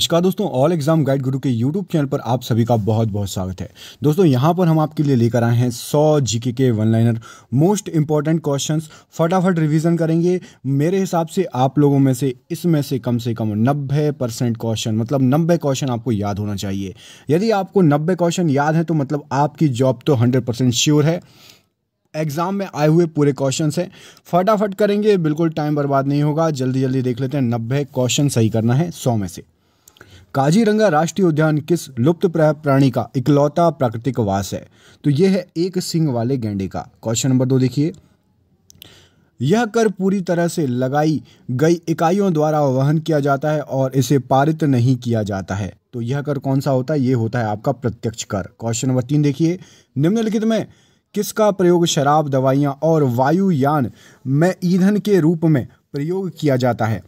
नमस्कार दोस्तों, all exam guide गुरु के यूट्यूब चैनल पर आप सभी का बहुत बहुत स्वागत है। दोस्तों यहाँ पर हम आपके लिए लेकर आए हैं 100 जीके के one liner most important questions. फटाफट रिवीजन करेंगे। मेरे हिसाब से आप लोगों में से इसमें से कम 90% क्वेश्चन, मतलब 90 क्वेश्चन आपको याद होना चाहिए। यदि आपको 90 क्वेश्चन याद है तो मतलब आपकी जॉब तो 100% श्योर है। एग्जाम में आए हुए पूरे क्वेश्चंस हैं, फटाफट करेंगे, बिल्कुल टाइम बर्बाद नहीं होगा। जल्दी जल्दी देख लेते हैं। 90 क्वेश्चन सही करना है 100 में से। काजीरंगा राष्ट्रीय उद्यान किस लुप्त प्राणी का इकलौता प्राकृतिक वास है? तो यह है एक सिंह वाले गैंडे का। क्वेश्चन नंबर 2 देखिए, यह कर पूरी तरह से लगाई गई इकाइयों द्वारा वहन किया जाता है और इसे पारित नहीं किया जाता है। तो यह कर कौन सा होता है? यह होता है आपका प्रत्यक्ष कर। क्वेश्चन नंबर 3 देखिए, निम्नलिखित में किसका प्रयोग शराब, दवाइयाँ और वायुयान में ईंधन के रूप में प्रयोग किया जाता है?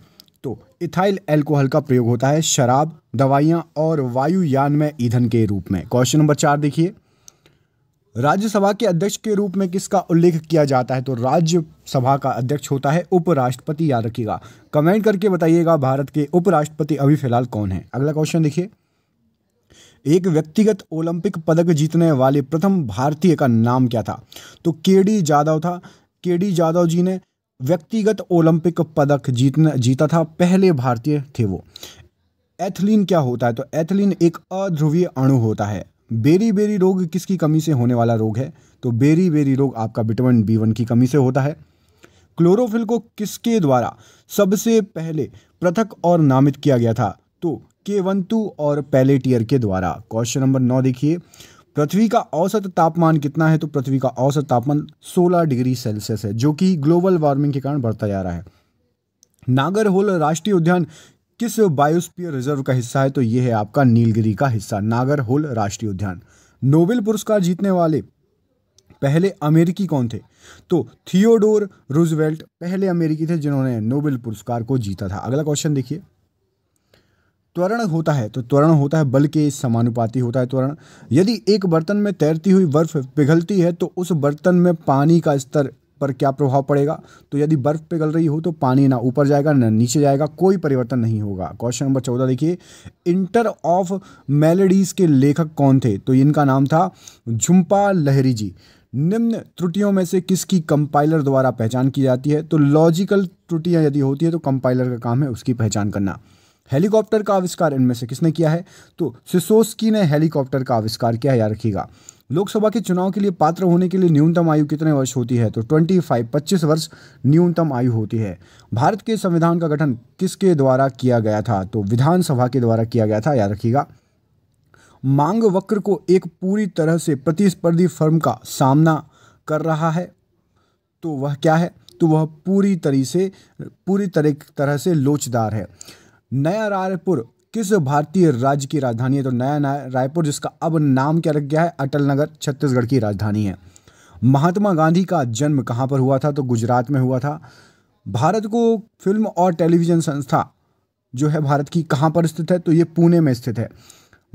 तो इथाइल एल्कोहल का प्रयोग होता है शराब, दवाइयां और वायुयान में ईंधन के रूप में। क्वेश्चन नंबर 4 देखिए, राज्यसभा के अध्यक्ष के रूप में किसका उल्लेख किया जाता है? तो राज्यसभा का अध्यक्ष होता है उपराष्ट्रपति। याद रखिएगा, कमेंट करके बताइएगा भारत के उपराष्ट्रपति अभी फिलहाल कौन है। अगला क्वेश्चन देखिए, एक व्यक्तिगत ओलंपिक पदक जीतने वाले प्रथम भारतीय का नाम क्या था? तो KD यादव था। KD यादव जी ने व्यक्तिगत ओलंपिक पदक जीता था, पहले भारतीय थे वो। एथिलीन क्या होता है? तो एथिलीन एक अध्रुवीय अणु होता है। बेरीबेरी रोग किसकी कमी से होने वाला रोग है? तो बेरीबेरी रोग आपका विटामिन B1 की कमी से होता है। क्लोरोफिल को किसके द्वारा सबसे पहले पृथक और नामित किया गया था? तो K और पेलेटियर के द्वारा। क्वेश्चन नंबर 9 देखिए, पृथ्वी का औसत तापमान कितना है? तो पृथ्वी का औसत तापमान 16 डिग्री सेल्सियस है, जो कि ग्लोबल वार्मिंग के कारण बढ़ता जा रहा है। नागरहोल राष्ट्रीय उद्यान किस बायोस्फीयर रिजर्व का हिस्सा है? तो यह है आपका नीलगिरी का हिस्सा, नागरहोल राष्ट्रीय उद्यान। नोबेल पुरस्कार जीतने वाले पहले अमेरिकी कौन थे? तो थियोडोर रूजवेल्ट पहले अमेरिकी थे जिन्होंने नोबेल पुरस्कार को जीता था। अगला क्वेश्चन देखिए, त्वरण होता है, तो त्वरण होता है बल के समानुपाती होता है त्वरण। यदि एक बर्तन में तैरती हुई बर्फ पिघलती है तो उस बर्तन में पानी का स्तर पर क्या प्रभाव पड़ेगा? तो यदि बर्फ पिघल रही हो तो पानी ना ऊपर जाएगा ना नीचे जाएगा, कोई परिवर्तन नहीं होगा। क्वेश्चन नंबर 14 देखिए, इंटर ऑफ मेलेडीज के लेखक कौन थे? तो इनका नाम था झुम्पा लहरी जी। निम्न त्रुटियों में से किसकी कंपाइलर द्वारा पहचान की जाती है? तो लॉजिकल त्रुटियाँ यदि होती है तो कंपाइलर का काम है उसकी पहचान करना। हेलीकॉप्टर का आविष्कार इनमें से किसने किया है? तो सिसोस्की ने हेलीकॉप्टर का आविष्कार किया। याद रखिएगा, लोकसभा के चुनाव के लिए पात्र होने के लिए न्यूनतम आयु कितने वर्ष होती है? तो 25 वर्ष न्यूनतम आयु होती है। भारत के संविधान का गठन किसके द्वारा किया गया था? तो विधानसभा के द्वारा किया गया था। याद रखिएगा, मांग वक्र को एक पूरी तरह से प्रतिस्पर्धी फर्म का सामना कर रहा है तो वह क्या है? तो वह पूरी तरह से लोचदार है। नया रायपुर किस भारतीय राज्य की राजधानी है? तो नया रायपुर, जिसका अब नाम क्या रख गया है? अटल नगर, छत्तीसगढ़ की राजधानी है। महात्मा गांधी का जन्म कहाँ पर हुआ था? तो गुजरात में हुआ था। भारत को फिल्म और टेलीविज़न संस्था जो है भारत की कहाँ पर स्थित है? तो ये पुणे में स्थित है।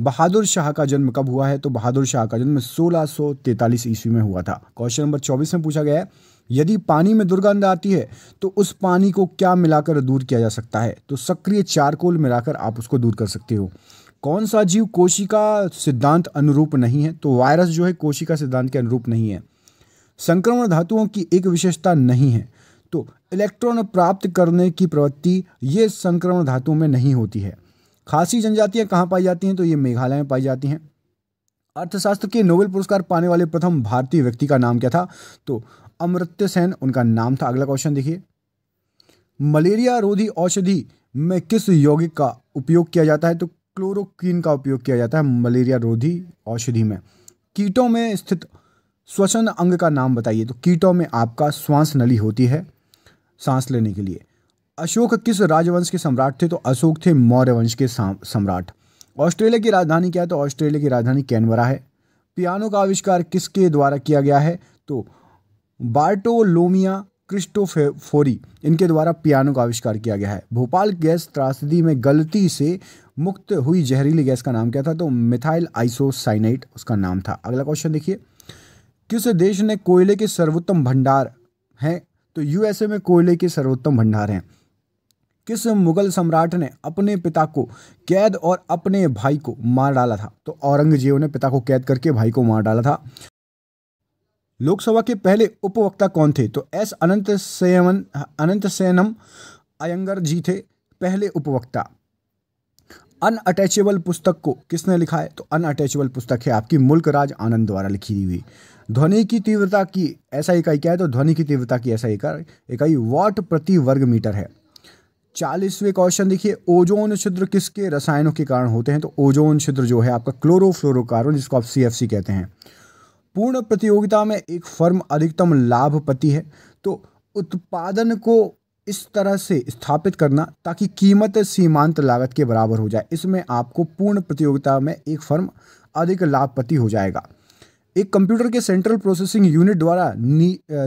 बहादुर शाह का जन्म कब हुआ है? तो बहादुर शाह का जन्म 1643 ईस्वी में हुआ था। क्वेश्चन नंबर 24 में पूछा गया है, यदि पानी में दुर्गंध आती है तो उस पानी को क्या मिलाकर दूर किया जा सकता है? तो सक्रिय चारकोल मिलाकर आप उसको दूर कर सकते हो। कौन सा जीव कोशिका सिद्धांत अनुरूप नहीं है? तो वायरस जो है कोशिका सिद्धांत के अनुरूप नहीं है। संक्रमण धातुओं की एक विशेषता नहीं है, तो इलेक्ट्रॉन प्राप्त करने की प्रवृत्ति ये संक्रमण धातुओं में नहीं होती है। खासी जनजातियाँ कहाँ पाई जाती हैं? तो ये मेघालय में पाई जाती हैं। अर्थशास्त्र के नोबेल पुरस्कार पाने वाले प्रथम भारतीय व्यक्ति का नाम क्या था? तो अमर्त्य सेन उनका नाम था। अगला क्वेश्चन देखिए, मलेरिया रोधी औषधि में किस यौगिक का उपयोग किया जाता है? तो क्लोरोक्वीन का उपयोग किया जाता है मलेरिया रोधी औषधि में। कीटों में स्थित श्वसन अंग का नाम बताइए। तो कीटों में आपका श्वास नली होती है सांस लेने के लिए। अशोक किस राजवंश के सम्राट थे? तो अशोक थे मौर्य वंश के सम्राट। ऑस्ट्रेलिया की राजधानी क्या है? तो ऑस्ट्रेलिया की राजधानी कैनबरा है। पियानो का आविष्कार किसके द्वारा किया गया है? तो बार्टोलोमिया क्रिस्टोफोरी, इनके द्वारा पियानो का आविष्कार किया गया है। भोपाल गैस त्रासदी में गलती से मुक्त हुई जहरीली गैस का नाम क्या था? तो मेथाइल आइसोसाइनेट उसका नाम था। अगला क्वेश्चन देखिए, किस देश ने कोयले के सर्वोत्तम भंडार हैं? तो USA में कोयले के सर्वोत्तम भंडार हैं। किस मुगल सम्राट ने अपने पिता को कैद और अपने भाई को मार डाला था? तो औरंगजेब ने पिता को कैद करके भाई को मार डाला था। लोकसभा के पहले उपवक्ता कौन थे? तो एस अनंतसेनम अयंगर जी थे पहले उपवक्ता। अनअटैचेबल पुस्तक को किसने लिखा है? तो अनअटैचेबल पुस्तक है आपकी मुल्कराज आनंद द्वारा लिखी हुई। ध्वनि की तीव्रता की ऐसा इकाई क्या है? तो ध्वनि की तीव्रता की ऐसा इकाई वाट प्रति वर्ग मीटर है। 40वें क्वेश्चन देखिए, ओजोन छिद्र किसके रसायनों के कारण होते हैं? तो ओजोन छिद्र जो है आपका क्लोरोफ्लोरोकार्बन, जिसको आप CFC कहते हैं। पूर्ण प्रतियोगिता में एक फर्म अधिकतम लाभपति है, तो उत्पादन को इस तरह से स्थापित करना ताकि कीमत सीमांत लागत के बराबर हो जाए। इसमें आपको पूर्ण प्रतियोगिता में एक फर्म अधिक लाभपति हो जाएगा। एक कंप्यूटर के सेंट्रल प्रोसेसिंग यूनिट द्वारा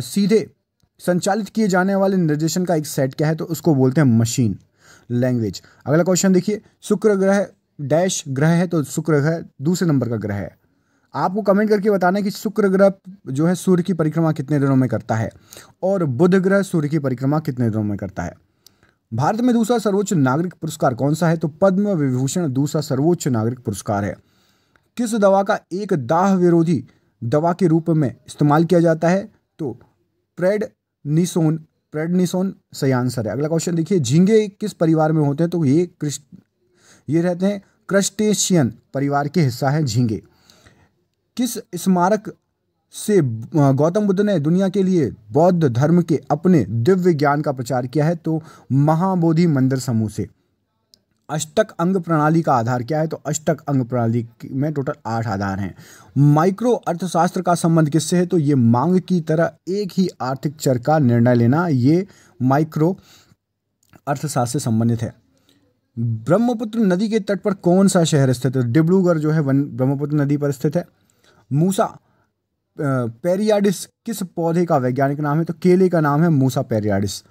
सीधे संचालित किए जाने वाले निर्देशन का एक सेट क्या है? तो उसको बोलते हैं मशीन लैंग्वेज। अगला क्वेश्चन देखिए, शुक्र ग्रह डैश ग्रह है, तो शुक्र ग्रह दूसरे नंबर का ग्रह है। आपको कमेंट करके बताना है कि शुक्र ग्रह जो है सूर्य की परिक्रमा कितने दिनों में करता है और बुध ग्रह सूर्य की परिक्रमा कितने दिनों में करता है। भारत में दूसरा सर्वोच्च नागरिक पुरस्कार कौन सा है? तो पद्म विभूषण दूसरा सर्वोच्च नागरिक पुरस्कार है। किस दवा का एक दाह विरोधी दवा के रूप में इस्तेमाल किया जाता है? तो प्रेडनिसोन सही आंसर है। अगला क्वेश्चन देखिए, झींगे किस परिवार में होते हैं? तो ये रहते हैं क्रस्टेशियन परिवार के हिस्सा है झींगे। किस स्मारक से गौतम बुद्ध ने दुनिया के लिए बौद्ध धर्म के अपने दिव्य ज्ञान का प्रचार किया है? तो महाबोधि मंदिर समूह से। अष्टक अंग प्रणाली का आधार क्या है? तो अष्टक अंग प्रणाली में टोटल 8 आधार हैं। माइक्रो अर्थशास्त्र का संबंध किससे है? तो ये मांग की तरह एक ही आर्थिक चर का निर्णय लेना, ये माइक्रो अर्थशास्त्र से संबंधित है। ब्रह्मपुत्र नदी के तट पर कौन सा शहर स्थित है? तो डिब्रूगढ़ जो है ब्रह्मपुत्र नदी पर स्थित है। मूसा पेरियाडिस किस पौधे का वैज्ञानिक नाम है? तो केले का नाम है मूसा पेरियाडिस।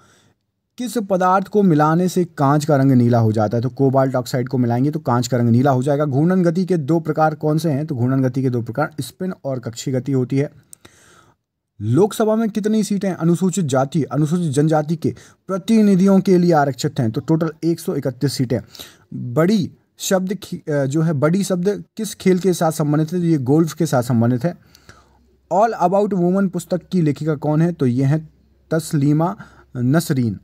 किस पदार्थ को मिलाने से कांच का रंग नीला हो जाता है? तो कोबाल्ट ऑक्साइड को मिलाएंगे तो कांच का रंग नीला हो जाएगा। घूर्णन गति के 2 प्रकार कौन से हैं? तो घूर्णन गति के 2 प्रकार स्पिन और कक्षीय गति होती है। लोकसभा में कितनी सीटें अनुसूचित जाति अनुसूचित जनजाति के प्रतिनिधियों के लिए आरक्षित हैं? तो टोटल 131 सीटें। बड़ी शब्द जो है बड़ी शब्द किस खेल के साथ संबंधित है? तो ये गोल्फ के साथ संबंधित है। ऑल अबाउट वुमन पुस्तक की लेखिका कौन है? तो ये है तस्लीमा नसरीन।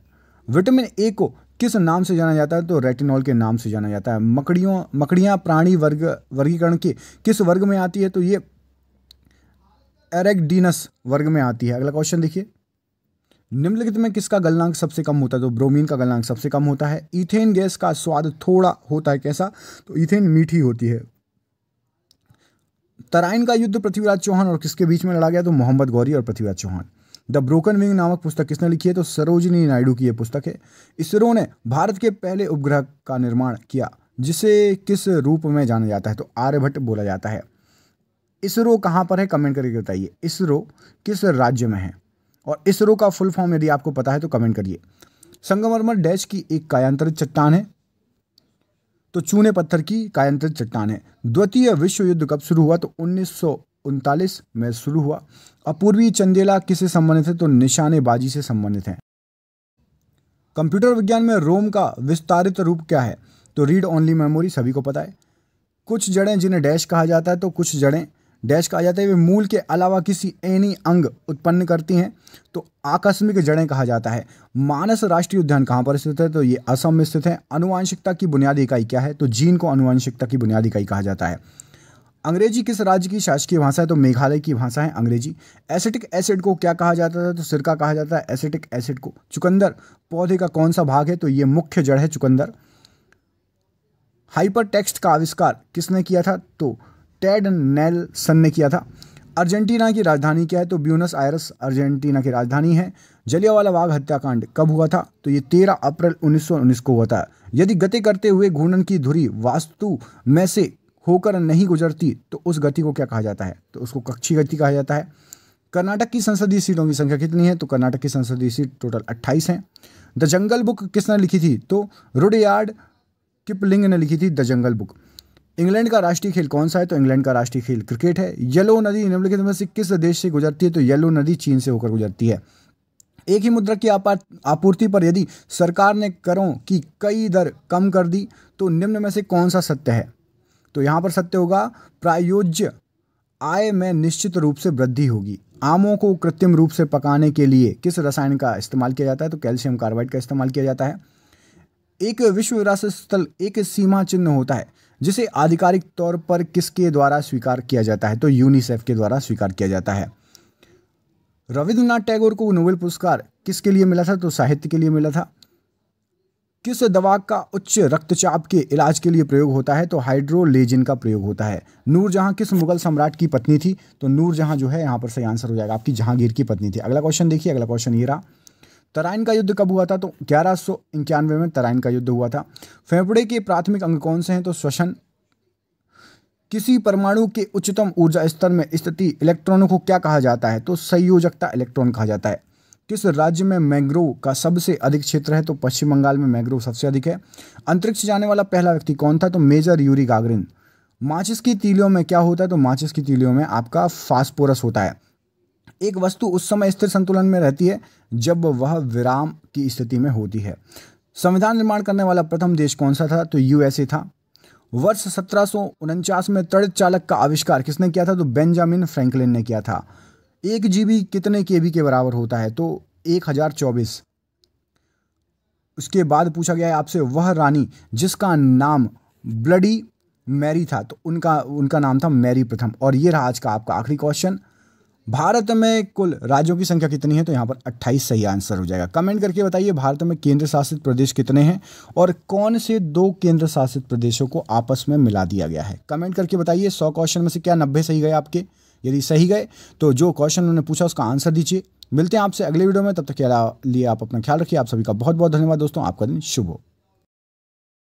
विटामिन ए को किस नाम से जाना जाता है? तो रेटिनॉल के नाम से जाना जाता है। मकड़ियाँ प्राणी वर्गीकरण के किस वर्ग में आती है? तो ये एरेक्डिनस वर्ग में आती है। अगला क्वेश्चन देखिए, निम्नलिखित में किसका गलनांक सबसे कम होता है? तो ब्रोमीन का गलनांक सबसे कम होता है। ईथेन गैस का स्वाद थोड़ा होता है, कैसा? तो ईथेन मीठी होती है। तराइन का युद्ध पृथ्वीराज चौहान और किसके बीच में लड़ा गया? तो मोहम्मद गौरी और Prithviraj Chauhan. The broken wing नामक पुस्तक किसने लिखी है? तो सरोजिनी नायडू की यह पुस्तक है। इसरो ने भारत के पहले उपग्रह का निर्माण किया, जिसे किस रूप में जाना जाता है? तो आर्यभट्ट बोला जाता है। इसरो कहाँ पर है कमेंट करके बताइए, इसरो किस राज्य में है और इसरो का फुल फॉर्म यदि आपको पता है तो कमेंट करिए। संगमरमर डैश की एक कायांतरित चट्टान है, तो चूने पत्थर की कायांतरित चट्टान है। द्वितीय विश्व युद्ध कब शुरू हुआ? तो 1939 में शुरू हुआ। अपूर्वी चंदेला किससे संबंधित है? तो निशानेबाजी से संबंधित है। कंप्यूटर विज्ञान में रोम का विस्तारित रूप क्या है? तो रीड ओनली मेमोरी, सभी को पता है। कुछ जड़ें जिन्हें डैश कहा जाता है, तो कुछ जड़ें डैश कहा जाता है वे मूल के अलावा किसी एनी अंग उत्पन्न करती हैं, तो आकस्मिक जड़ें कहा जाता है। मानस राष्ट्रीय उद्यान कहाँ पर स्थित है? तो ये असम में स्थित है। अनुवांशिकता की बुनियादी इकाई क्या है? तो जीन को अनुवांशिकता की बुनियादी इकाई कहा जाता है। अंग्रेजी किस राज्य की शासकीय भाषा है? तो मेघालय की भाषा है अंग्रेजी। एसिटिक एसिड को क्या कहा जाता था? तो सिरका कहा जाता है एसिटिक एसिड को। चुकंदर पौधे का कौन सा भाग है? तो ये मुख्य जड़ है चुकंदर। हाइपरटेक्स्ट का आविष्कार किसने किया था? तो टेड नेल्सन ने किया था। अर्जेंटीना की राजधानी क्या है? तो ब्यूनस आयर्स अर्जेंटीना की राजधानी है। जलियांवाला बाग हत्याकांड कब हुआ था? तो ये 13 अप्रैल 1919 को हुआ था। यदि गति करते हुए घूर्णन की धुरी वास्तु में से होकर नहीं गुजरती तो उस गति को क्या कहा जाता है? तो उसको कक्षीय गति कहा जाता है। कर्नाटक की संसदीय सीटों की संख्या कितनी है? तो कर्नाटक की संसदीय सीट टोटल 28 हैं। द जंगल बुक किसने लिखी थी? तो रुडयार्ड किपलिंग ने लिखी थी द जंगल बुक। इंग्लैंड का राष्ट्रीय खेल कौन सा है? तो इंग्लैंड का राष्ट्रीय खेल क्रिकेट है। येलो नदी निम्नलिखित में से किस देश से गुजरती है? तो येलो नदी चीन से होकर गुजरती है। एक ही मुद्रा की आपूर्ति पर यदि सरकार ने करों की कई दर कम कर दी तो निम्न में से कौन सा सत्य है? तो यहाँ पर सत्य होगा प्रायोज्य आय में निश्चित रूप से वृद्धि होगी। आमों को कृत्रिम रूप से पकाने के लिए किस रसायन का इस्तेमाल किया जाता है? तो कैल्शियम कार्बाइड का इस्तेमाल किया जाता है। एक विश्व विरासत स्थल एक सीमा चिन्ह होता है जिसे आधिकारिक तौर पर किसके द्वारा स्वीकार किया जाता है? तो यूनिसेफ के द्वारा स्वीकार किया जाता है। रविंद्रनाथ टैगोर को नोबेल पुरस्कार किसके लिए मिला था? तो साहित्य के लिए मिला था। किस दवा का उच्च रक्तचाप के इलाज के लिए प्रयोग होता है? तो हाइड्रोलेजिन का प्रयोग होता है। नूरजहां किस मुगल सम्राट की पत्नी थी? तो नूरजहां जो है यहाँ पर सही आंसर हो जाएगा, आपकी जहांगीर की पत्नी थी। अगला क्वेश्चन देखिए, अगला क्वेश्चन ये रहा। तराइन का युद्ध कब हुआ था? तो 1191 में तराइन का युद्ध हुआ था। फेफड़े के प्राथमिक अंग कौन से हैं? तो श्वसन। किसी परमाणु के उच्चतम ऊर्जा स्तर में स्थित इलेक्ट्रॉनों को क्या कहा जाता है? तो संयोजकता इलेक्ट्रॉन कहा जाता है। किस राज्य में मैंग्रोव का सबसे अधिक क्षेत्र है? तो पश्चिम बंगाल में मैंग्रोव सबसे अधिक है। अंतरिक्ष जाने वाला पहला व्यक्ति कौन था? तो मेजर यूरी गागरिन। माचिस की तीलियों में क्या होता है? तो माचिस की तीलियों में आपका फास्फोरस होता है। एक वस्तु उस समय स्थिर संतुलन में रहती है जब वह विराम की स्थिति में होती है। संविधान निर्माण करने वाला प्रथम देश कौन सा था? तो यूएसए था। वर्ष 1749 में त्वरित चालक का आविष्कार किसने किया था? तो बेंजामिन फ्रैंकलिन ने किया था। 1 GB कितने केबी के बराबर होता है? तो 1024। उसके बाद पूछा गया है आपसे, वह रानी जिसका नाम ब्लडी मैरी था, तो उनका नाम था मैरी प्रथम। और ये रहा आज का आपका आखिरी क्वेश्चन। भारत में कुल राज्यों की संख्या कितनी है? तो यहाँ पर 28 सही आंसर हो जाएगा। कमेंट करके बताइए भारत में केंद्र शासित प्रदेश कितने हैं और कौन से 2 केंद्र शासित प्रदेशों को आपस में मिला दिया गया है। कमेंट करके बताइए। 100 क्वेश्चन में से क्या 90 सही गए आपके? यदि सही गए तो जो क्वेश्चन उन्होंने पूछा उसका आंसर दीजिए। मिलते हैं आपसे अगले वीडियो में, तब तक के लिए आप अपना ख्याल रखिए। आप सभी का बहुत बहुत धन्यवाद दोस्तों, आपका दिन शुभ हो।